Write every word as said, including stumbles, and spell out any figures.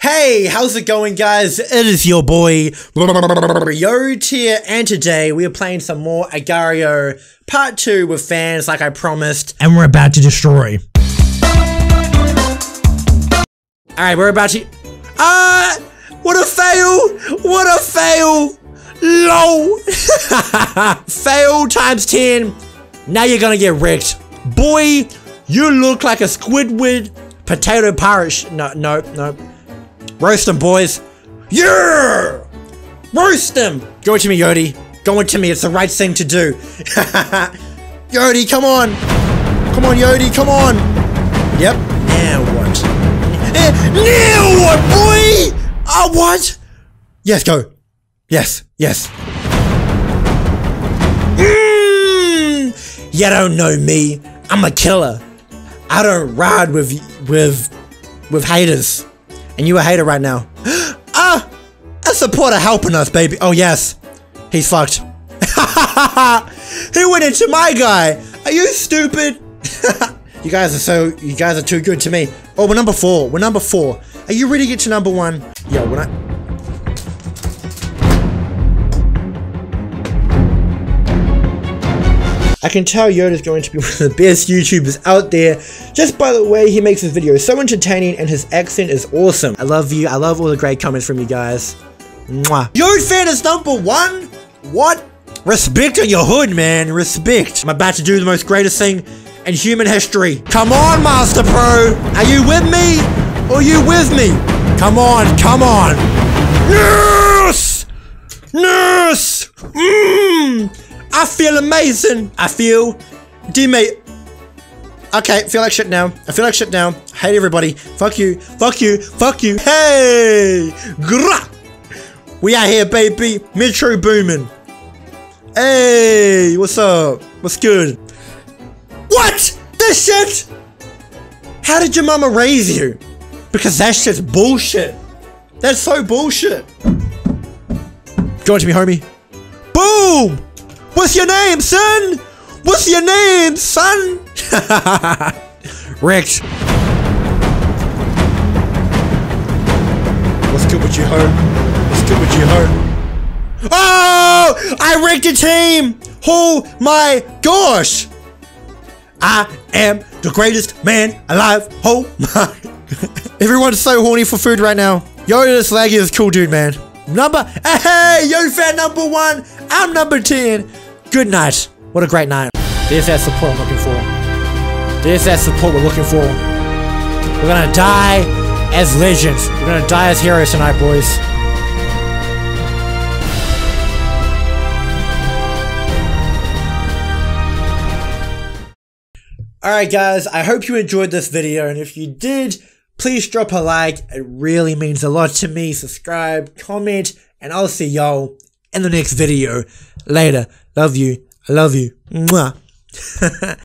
Hey, how's it going, guys? It is your boy YoTier, and today we are playing some more Agario Part two with fans, like I promised, and we're about to destroy. Alright, we're about to- Ah! Uh, what a fail! What a fail! LOL! Fail times ten. Now you're gonna get wrecked. Boy, you look like a Squidward potato pirate. No, no, no. Roast them, boys. Yeah! Roast them! Go to me, Yodi. Go to me. It's the right thing to do. Yodi, come on. Come on, Yodi, come on. Yep. Now what? Now what, boy? Oh, what? Yes, go. Yes, yes. Mm! You don't know me. I'm a killer. I don't ride with, with, with haters. And you a hater right now. Ah! A supporter helping us, baby. Oh, yes. He's fucked. He went into my guy. Are you stupid? You guys are so... You guys are too good to me. Oh, we're number four. We're number four. Are you ready to get to number one? Yo, when I... I can tell Yoda's going to be one of the best YouTubers out there. Just by the way he makes his videos so entertaining, and his accent is awesome. I love you. I love all the great comments from you guys. Mwah. Yod fan is number one? What? Respect on your hood, man. Respect. I'm about to do the most greatest thing in human history. Come on, Master Pro. Are you with me? Are you with me? Come on. Come on. Yes! Yes! Mmm! I feel amazing. I feel... Teammate... Okay, feel like shit now. I feel like shit now. Hate everybody. Fuck you. Fuck you. Fuck you. Hey! Grah! We out here, baby. Metro Boomin. Hey! What's up? What's good? What? This shit? How did your mama raise you? Because that shit's bullshit. That's so bullshit. Join to me, homie. Boom! What's your name, son? What's your name, son? Rich. What's good with you, ho? What's good with you, ho? Oh! I wrecked a team! Oh my gosh! I am the greatest man alive. Oh my. Everyone's so horny for food right now. Yo, this laggy is cool, dude, man. Number. Hey, yo, fan number one. I'm number ten. Good night. What a great night. There's that support I'm looking for. There's that support we're looking for. We're gonna die as legends. We're gonna die as heroes tonight, boys. Alright, guys, I hope you enjoyed this video, and if you did, please drop a like. It really means a lot to me. Subscribe, comment, and I'll see y'all in the next video. Later. Love you. I love you. Mwah.